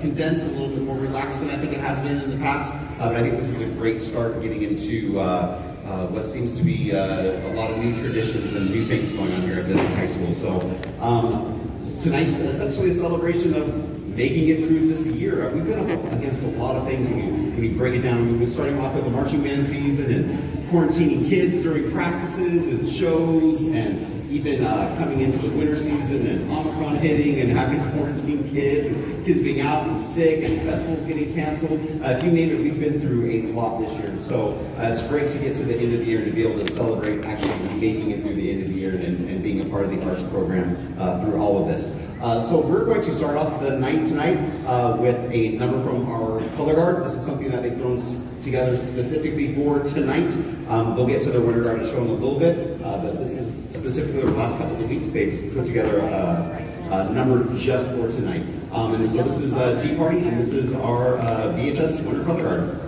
condensed, a little bit more relaxed than I think it has been in the past. But I think this is a great start getting into what seems to be a lot of new traditions and new things going on here at Vista High School. So tonight's essentially a celebration of making it through this year. We've been up against a lot of things when we break it down. We've been starting off with the marching band season and quarantining kids during practices and shows, and even coming into the winter season and Omicron hitting and having to quarantine kids, and kids being out and sick and festivals getting canceled. You name it, we've been through a lot this year. So it's great to get to the end of the year and to be able to celebrate actually making it through the end of the year and being a part of the arts program through all of this. So we're going to start off the night tonight with a number from our color guard. This is something that they've thrown together specifically for tonight. They'll get to their Winter Guard and show them a little bit, but this is specifically over the last couple of weeks they've put together a number just for tonight. And so this is Tea Party, and this is our VHS Winter Color Guard.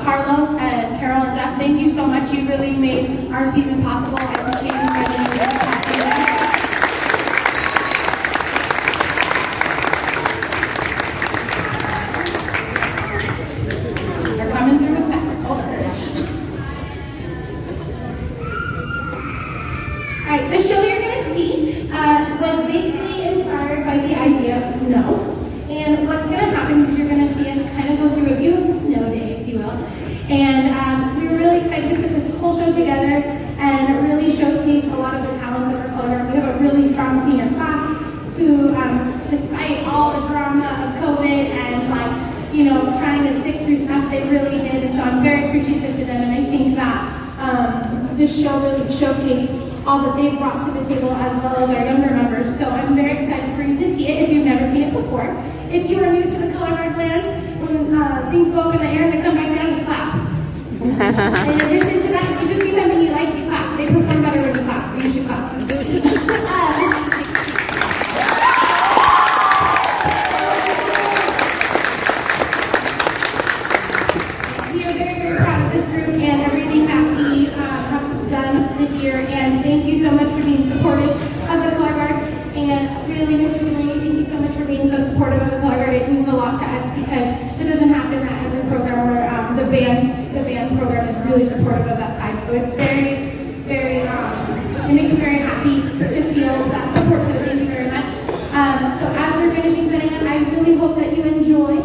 Carlos and Carol and Jeff, thank you so much. You really made our season possible. I appreciate you having me. They're coming through with that. Hold on. All right, the show you're going to see was basically inspired by the idea of snow. And what's going to happen is you're going to see us kind of go through a beautiful snow day, if you will. And we were really excited to put this whole show together and really showcase a lot of the talents that are colored. We have a really strong senior class who, despite all the drama of COVID and trying to stick through stuff, they really did. And so I'm very appreciative to them. And I think that this show really showcased all that they've brought to the table as well as our younger members. So I'm very excited for you to see it if you've never seen it before. If you are new to the colorblind land, when things go up in the air and they come back down, you clap. In addition to that, if you just see them and you like, you clap. They perform better when you clap, so you should clap. We are very, very proud of this group and everything that we have done this year, and thank you so much for being supportive of the Color Guard, and really, Mr. Delaney, thank you so much for being so supportive of the Color Guard. It means a lot to us because it doesn't happen at every program where the band program is really supportive of that side. So it's very, very, it makes me very happy to feel that support. So thank you very much. So as we're finishing setting up, I really hope that you enjoy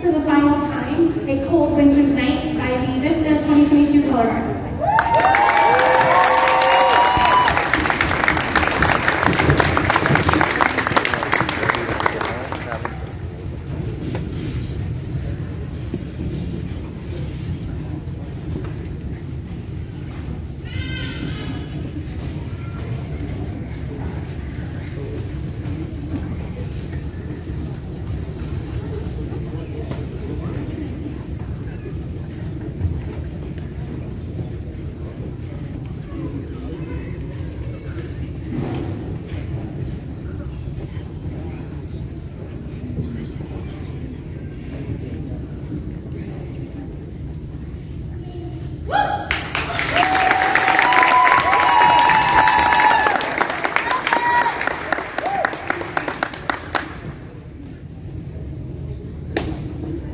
for the final time A Cold Winter's Night by the Vista 2022 Color Guard.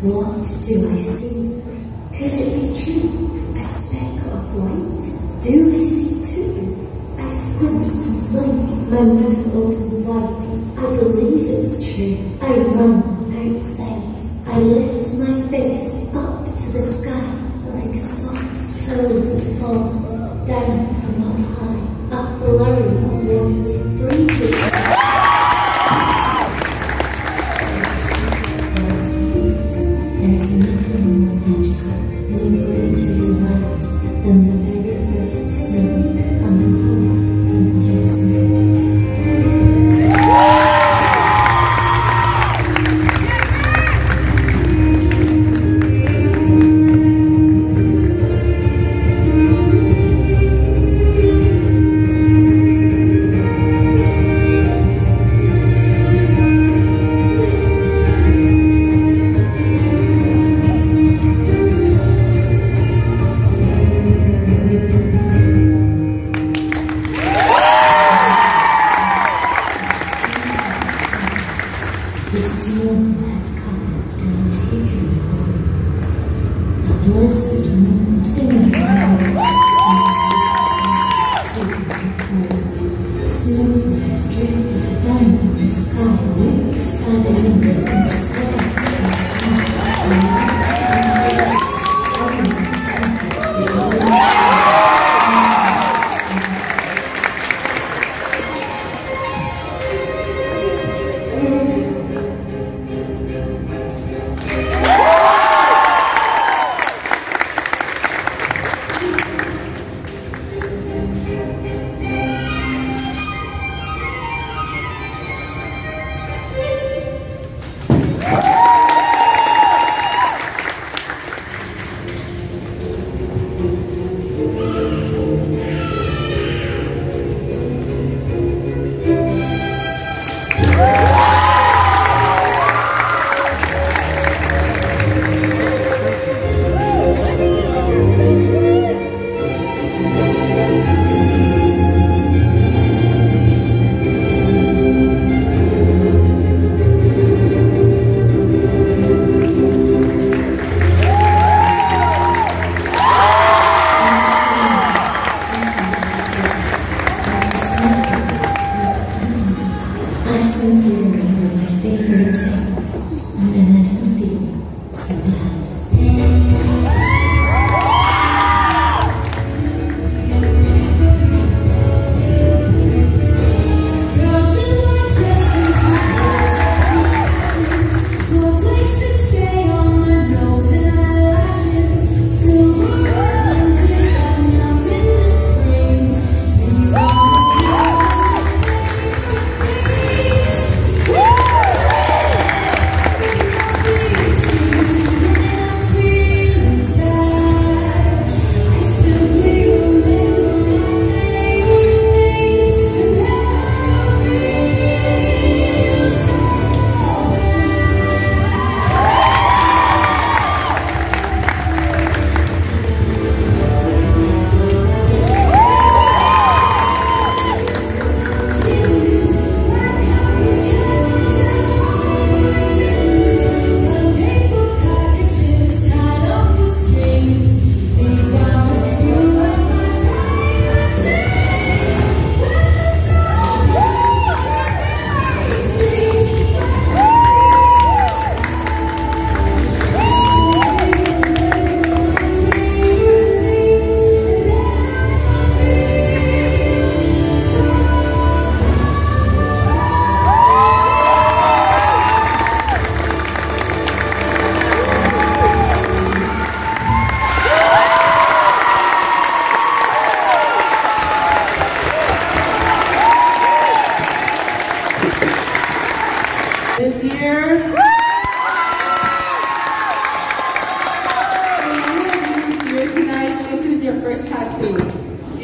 What do I see? Could it be true? A speck of light? Do I see too? I squint and blink, my mouth opens wide. I believe it's true. I run outside. I lift my face up to the sky like soft pearls that falls down from up high. A flurry of light freezes. There's nothing more magical, more gritty delight than the very first snow on a cold winter's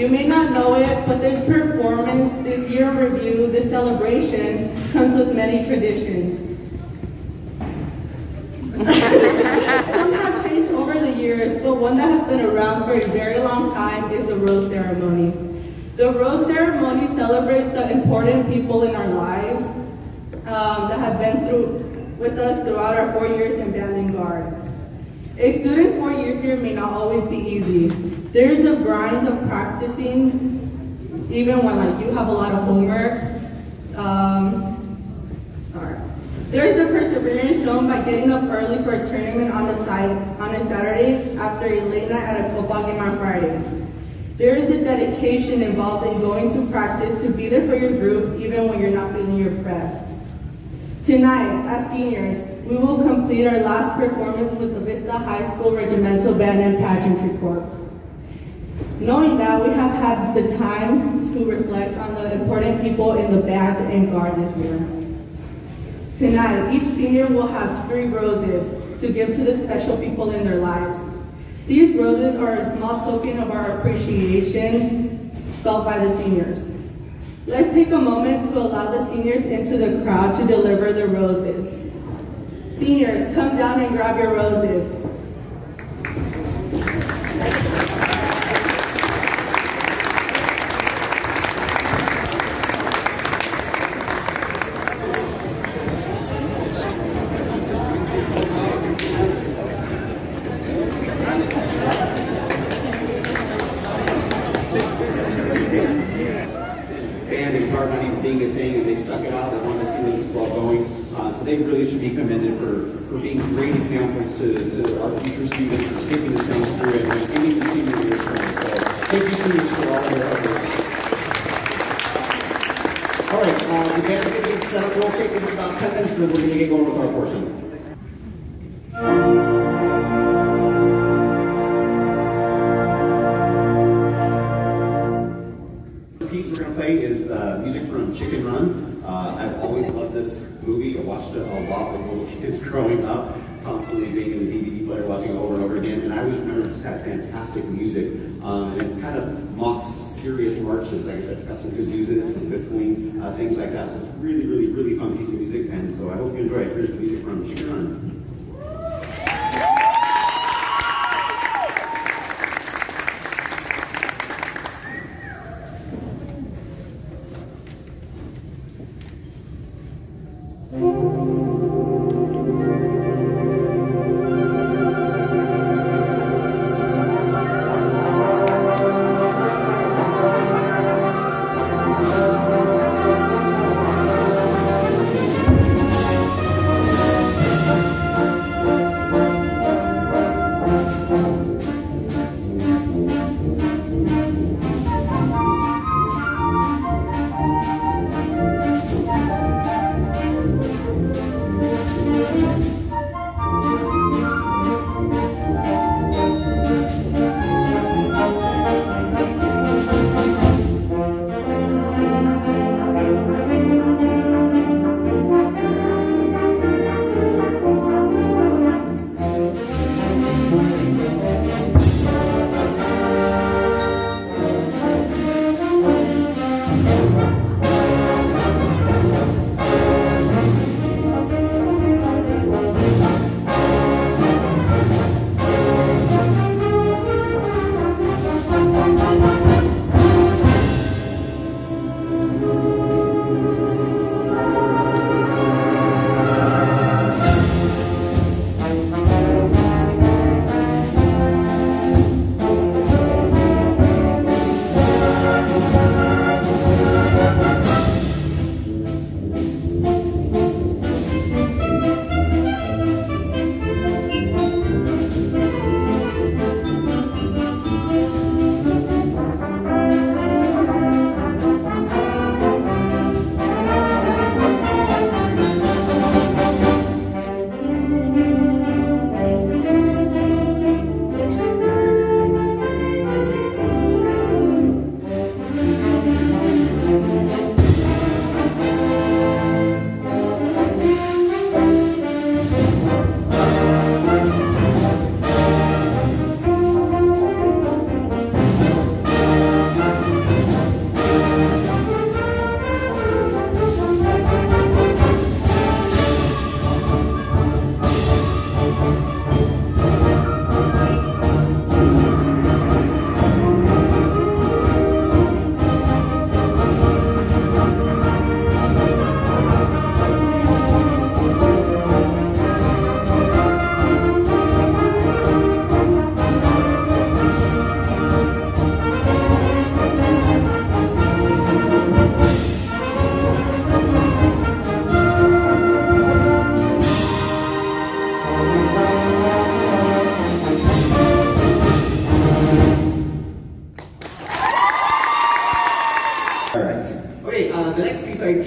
You may not know it, but this performance, this year in review, this celebration comes with many traditions. Some have changed over the years, but one that has been around for a very long time is the rose ceremony. The rose ceremony celebrates the important people in our lives that have been with us throughout our 4 years in Band and Guard. A student's 4 year here may not always be easy. There's a grind of practicing, even when like you have a lot of homework. There's the perseverance shown by getting up early for a tournament on the site on a Saturday after a late night at a football game on Friday. There is a dedication involved in going to practice to be there for your group even when you're not feeling your best. Tonight, as seniors, we will complete our last performance with the Vista High School Regimental Band and Pageantry Corps. Knowing that, we have had the time to reflect on the important people in the band and guard this year. Tonight, each senior will have 3 roses to give to the special people in their lives. These roses are a small token of our appreciation felt by the seniors. Let's take a moment to allow the seniors into the crowd to deliver the roses. Seniors, come down and grab your roses. Things like that. So it's really, really, really fun piece of music, and so I hope you enjoy it. Here's the music from Chicken Run.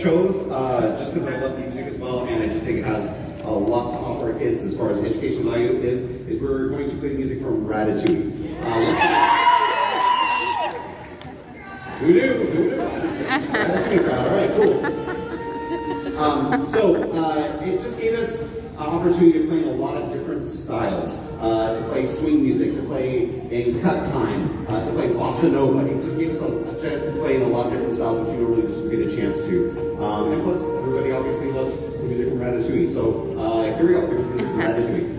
chose just because I love music as well, and I just think it has a lot to offer kids as far as education value is we're going to play music from Ratatouille. Who knew? Ratatouille crowd, all right, cool. So it just gave us an opportunity to play in a lot of different styles, to play swing music, to play in cut time, to play bossa nova. It just gave us a chance to play in a lot of different styles that you normally just get a chance to. And plus, everybody obviously loves the music from Ratatouille, so here we go, here's music from Ratatouille.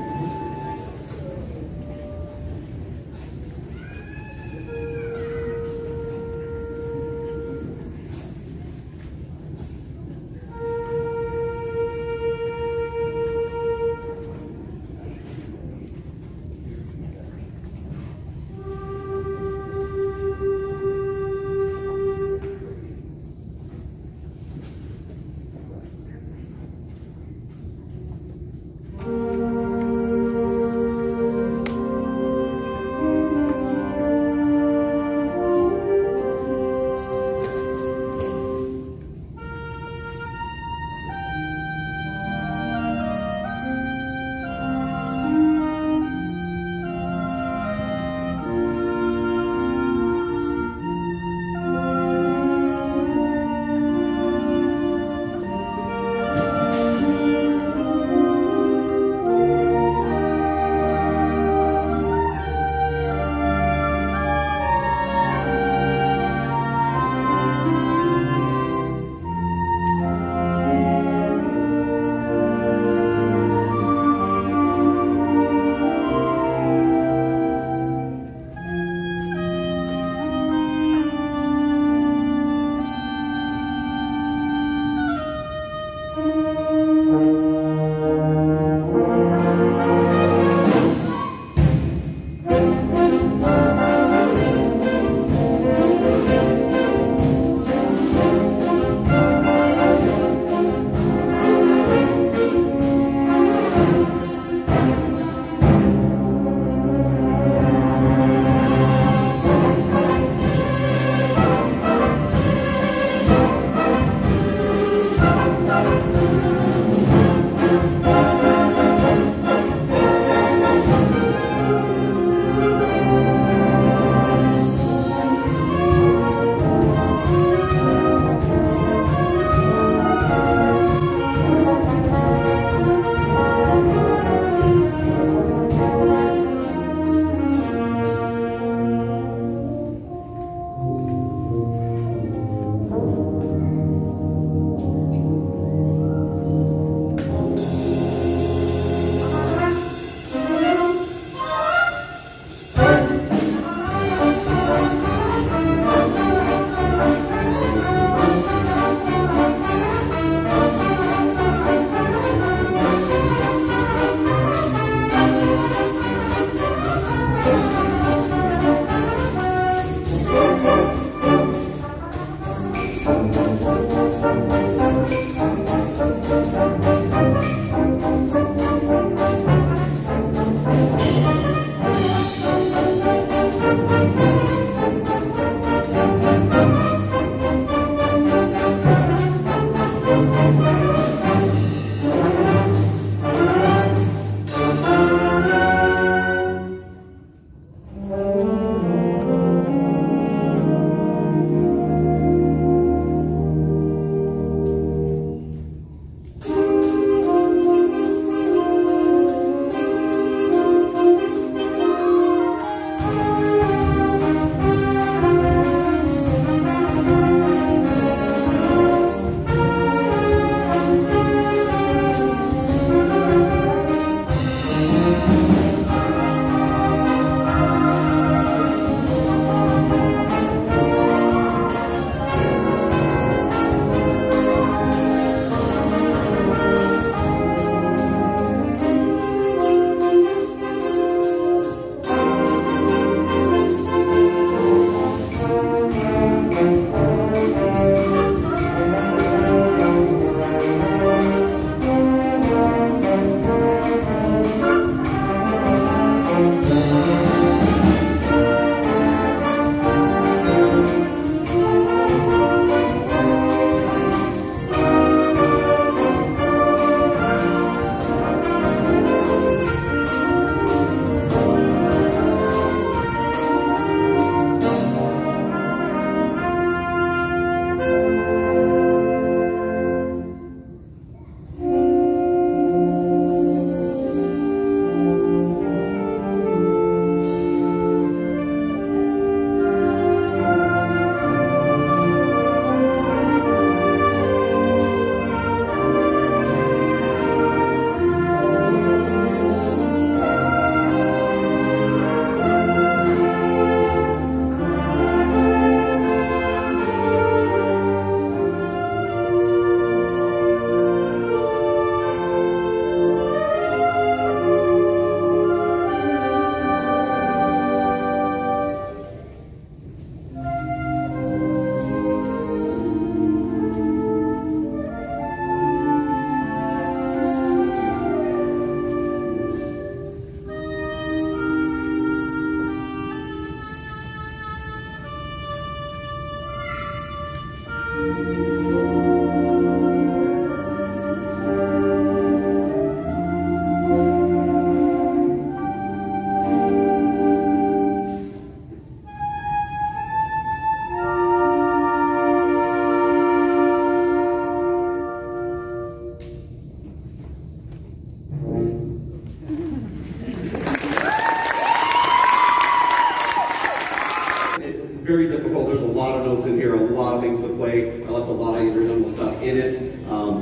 very difficult. There's a lot of notes in here, a lot of things to play. I left a lot of original stuff in it.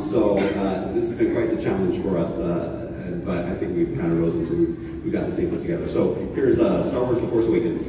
So this has been quite the challenge for us, but I think we've kind of rose until we've got this thing put together. So here's Star Wars The Force Awakens.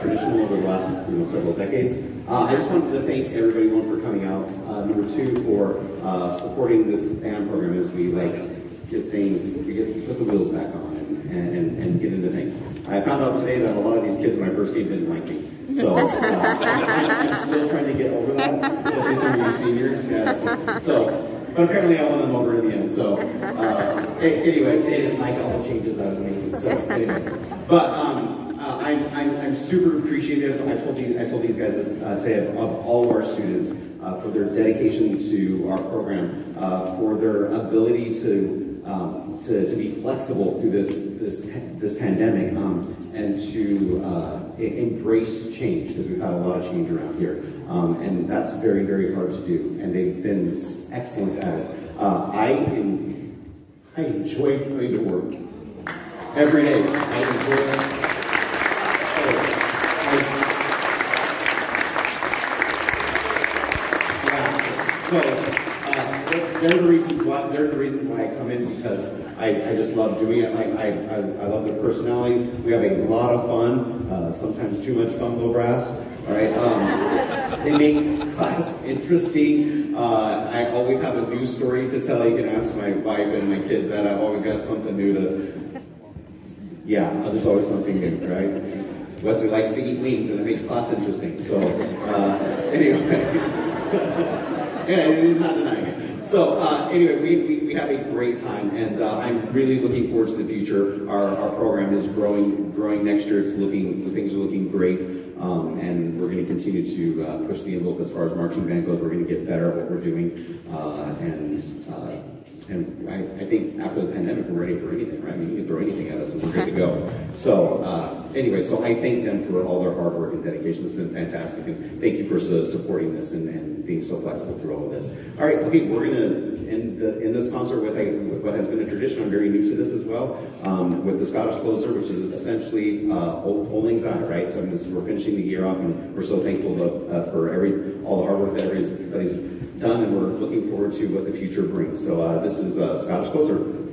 traditional over the last several decades. I just wanted to thank everybody, one, for coming out, number two, for supporting this band program as we get things, put the wheels back on and get into things. I found out today that a lot of these kids when I first came didn't like me. So I'm still trying to get over that, especially some of you seniors. Yeah, but apparently I won them over in the end. So anyway, they didn't like all the changes I was making. So anyway, but I'm super appreciative. I told these guys this today of all of our students for their dedication to our program, for their ability to be flexible through this pandemic, and to embrace change, because we've had a lot of change around here, and that's very, very hard to do, and they've been excellent at it. I enjoy going to work every day. I enjoy it. They're the reason why I come in, because I just love doing it. I love their personalities. We have a lot of fun, sometimes too much fun, little brass. All right, they make class interesting. I always have a new story to tell. You can ask my wife and my kids that. I've always got something new to. Yeah, there's always something new, right? Wesley likes to eat wings, and it makes class interesting. So anyway. Yeah, he's not denying it. So anyway, we have a great time, and I'm really looking forward to the future. Our program is growing next year. Things are looking great, and we're going to continue to push the envelope as far as marching band goes. We're going to get better at what we're doing, and I think after the pandemic, we're ready for anything, right? I mean, you can throw anything at us, and we're good to go. So anyway, so I thank them for all their hard work and dedication. It's been fantastic, and thank you for supporting this and being so flexible through all of this. All right, okay, we're gonna end this concert with what has been a tradition. I'm very new to this as well, with the Scottish closer, which is essentially Oling's Eye, right? So we're finishing the year off, and we're so thankful for all the hard work that everybody's done, and we're looking forward to what the future brings. So this is Scottish closer.